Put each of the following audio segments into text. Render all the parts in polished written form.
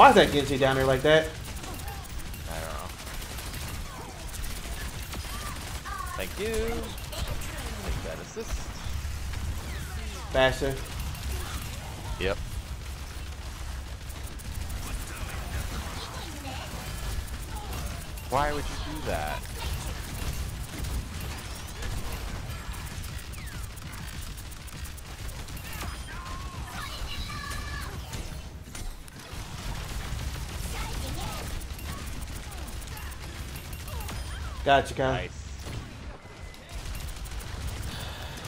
Why is that Genji down there like that? I don't know. Thank you. Take that assist. Bastion. Yep. Why would you do that? Gotcha, guys. Nice.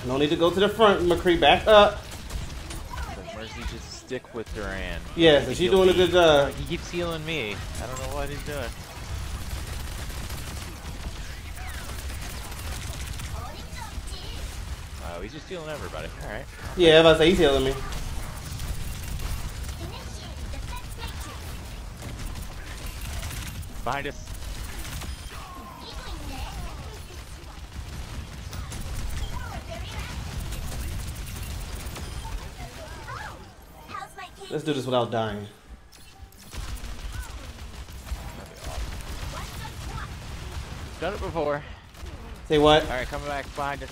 No need to go to the front, McCree. Back up. So Mercy just stick with Duran. Yeah, so she's doing a good job. He keeps healing me. I don't know what he's doing. Oh, he's just healing everybody. All right. Yeah, I was about to say he's healing me. Behind us. Let's do this without dying. That'd be awesome. Done it before. Say what? Alright, coming back. Behind us,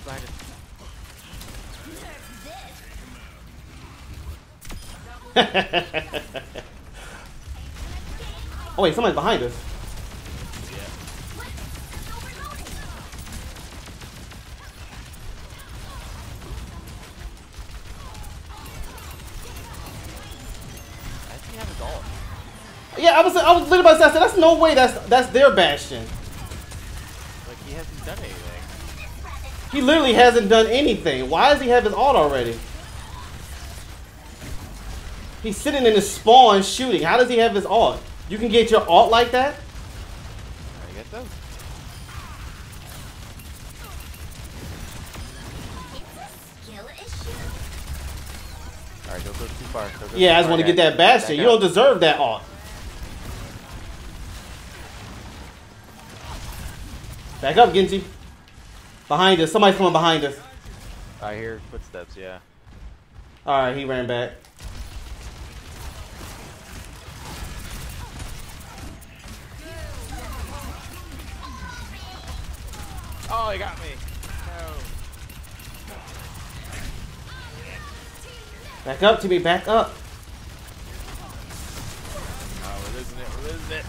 behind us. Oh, wait, someone's behind us. Yeah. Yeah, I was literally about to say, I said, that's no way that's their Bastion. Like, he hasn't done anything. He literally hasn't done anything. Why does he have his ult already? He's sitting in his spawn shooting. How does he have his ult? You can get your ult like that? I get those. Alright, don't go too far. Yeah, I just want to get that Bastion. You don't deserve that ult. Back up, Genji. Behind us. Somebody's coming behind us. I hear footsteps, yeah. Alright, he ran back. Oh, he got me. No. Back up, Timmy. Back up. Oh, we're losing it. We're losing it.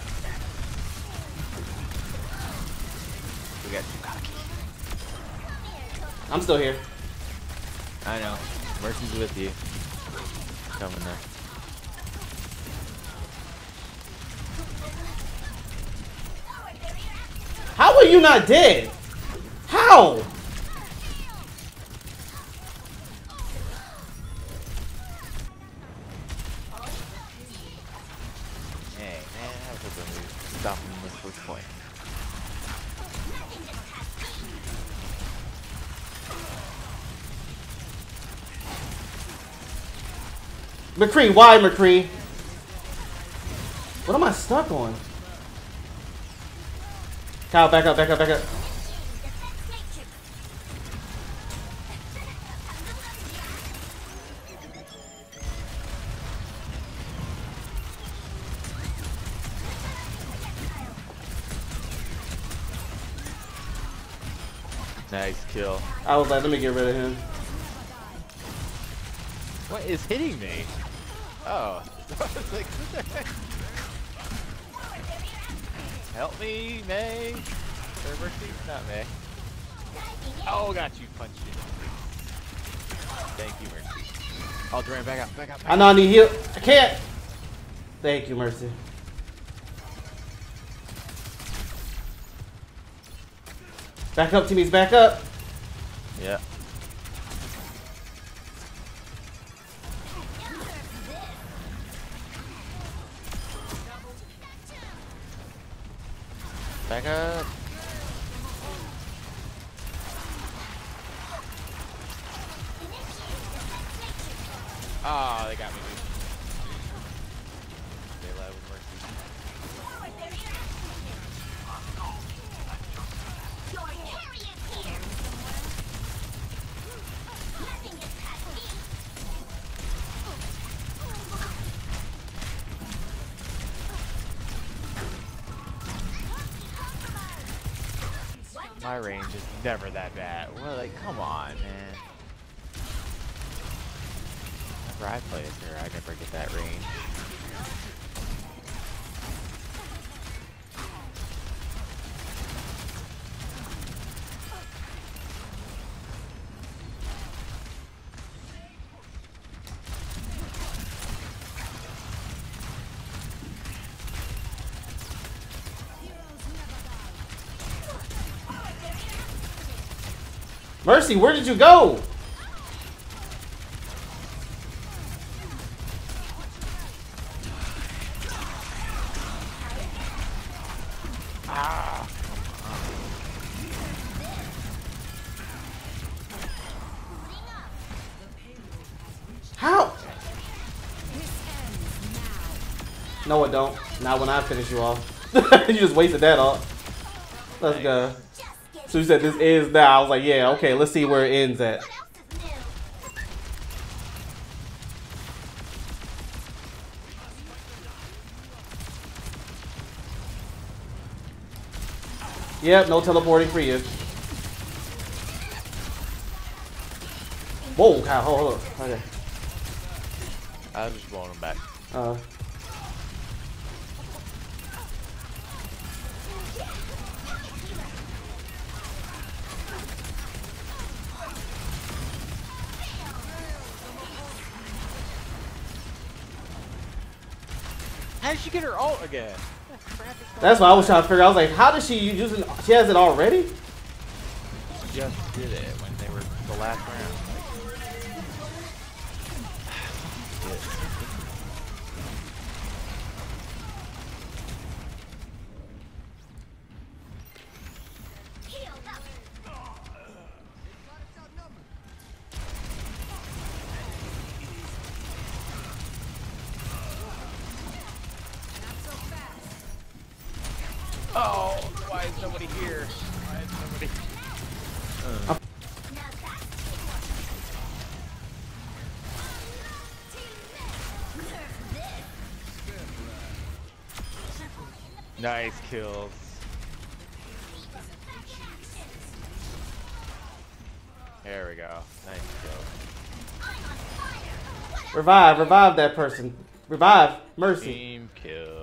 We got too cocky. I'm still here. I know. Mercy's with you. Coming there. How are you not dead? How? Hey, man, I was hoping we would stop him at this first point. McCree, why McCree? What am I stuck on? Kyle, back up, back up, back up. Nice kill. I was like, let me get rid of him. What is hitting me? Oh. I was like, what the heck? Help me, Mei. Or Mercy? Not Mei. Oh, got you. Punch you. Thank you, Mercy. Oh, Duran, back up, back up. Back up. I know I need heal. I can't. Thank you, Mercy. Back up, teammates, back up. Yeah. Back up. Oh, they got me. They love Mercy. My range is never that bad. Well, like, come on, man. Whenever I play as her, I never get that range. Mercy, where did you go? Ah. How? No, it don't. Not when I finish you off. You just wasted that off. Let's go. So you said this is now. I was like, yeah, okay, let's see where it ends at. Yep, no teleporting for you. Whoa, God, hold up. Okay. I was just blowing him back. How did she get her ult again? That's what I was trying to figure out. I was like, how does she use it? She has it already? She just did it when they were the last round. Oh, why is nobody here? Why is nobody here? Nice kills. There we go. Nice kill. Revive, revive that person. Revive, Mercy. Team kill.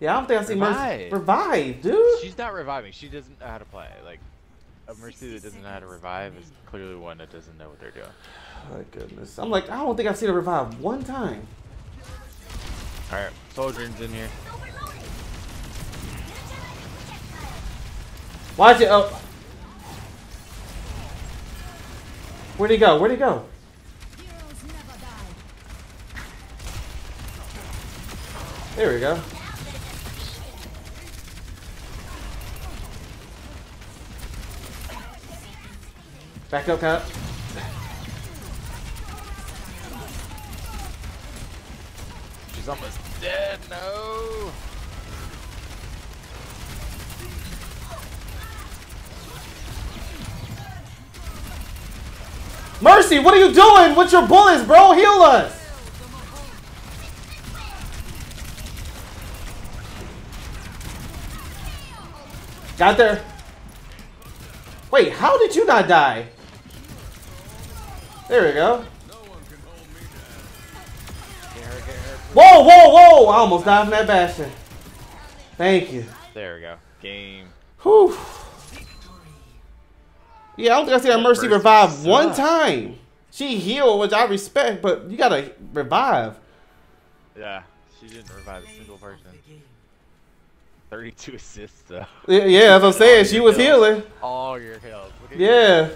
Yeah, I don't think I've seen Mercy revive, dude. She's not reviving. She doesn't know how to play. Like, a Mercy that doesn't know how to revive is clearly one that doesn't know what they're doing. Oh, my goodness. I'm like, I don't think I've seen her revive one time. All right, Soldrin's in here. Watch it. Oh. Where'd he go? Where'd he go? There we go. Back up, Cap. She's almost dead. No. Mercy, what are you doing with your bullets, bro? Heal us. Got there. Wait, how did you not die? There we go. Whoa, whoa, whoa! I almost died from that Bastion. Thank you. There we go. Game. Whew. Yeah, I don't think I see that Mercy revive one time. She healed, which I respect, but you gotta revive. Yeah, she didn't revive a single person. 32 assists, though. Yeah, as I'm saying, she was healing. All your health. Yeah.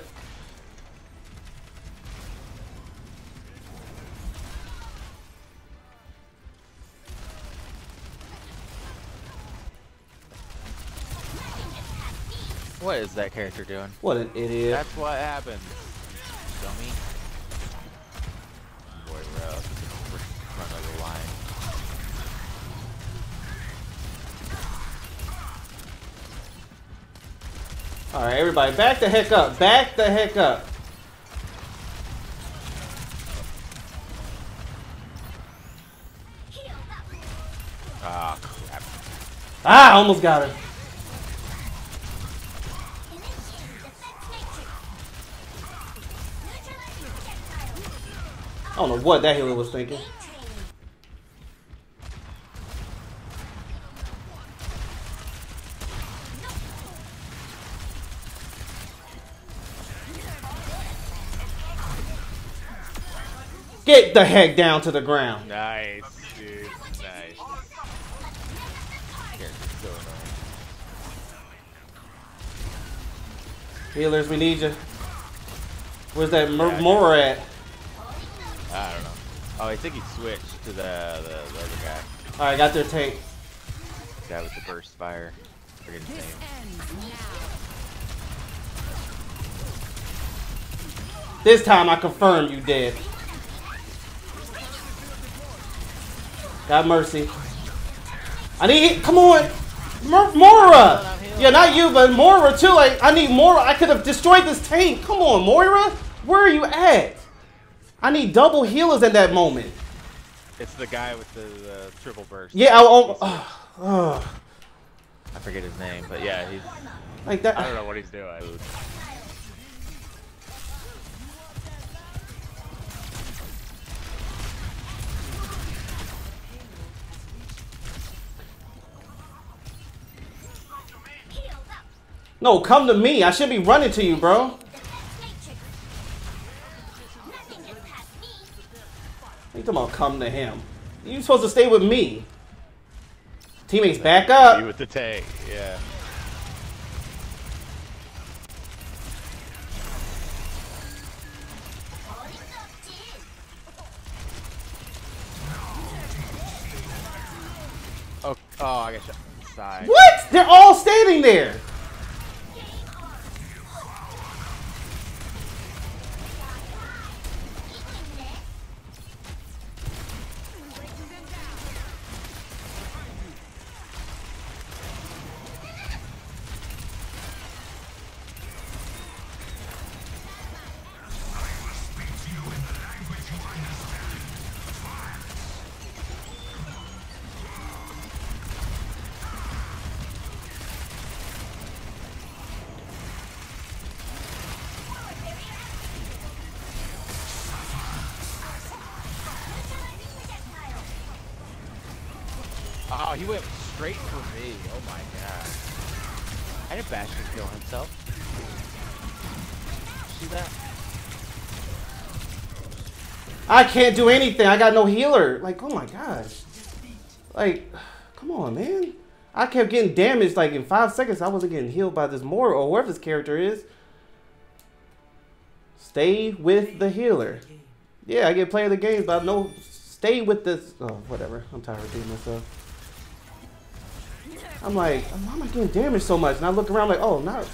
What is that character doing? What an idiot. That's what happened. Dummy. Boy, we're out. Run over the line. Alright, everybody, back the heck up. Back the heck up. Ah, crap. Ah, I almost got her. I don't know what that hero was thinking. Get the heck down to the ground. Nice, dude. Nice. Healers, we need you. Where's that Moira at? I don't know. Oh, I think he switched to the other guy. All right, got their tank. That was the burst fire. Forget his name. This time I confirm you dead. God mercy. I need hit. Come on, Moira. Yeah, not you, but Moira too. Like, I need Moira. I could have destroyed this tank. Come on, Moira. Where are you at? I need double healers at that moment. It's the guy with the triple burst. Yeah, I forget his name, but yeah, he's like that. I don't know what he's doing. No, come to me. I should be running to you, bro. You talking about come to him? You supposed to stay with me. Teammates, back up. You with the tank, yeah. Oh, oh, I got shot. Side. What? They're all standing there. Oh, he went straight for me. Oh my god. I didn't Bastion kill himself. See that? I can't do anything. I got no healer. Like, oh my gosh. Like, come on, man. I kept getting damaged. Like, in 5 seconds, I wasn't getting healed by this Moira or whoever this character is. Stay with the healer. Yeah, I get play of the game, but no. Stay with this. Oh, whatever. I'm tired of doing myself. I'm like, why am I getting damaged so much? And I look around like, oh, no.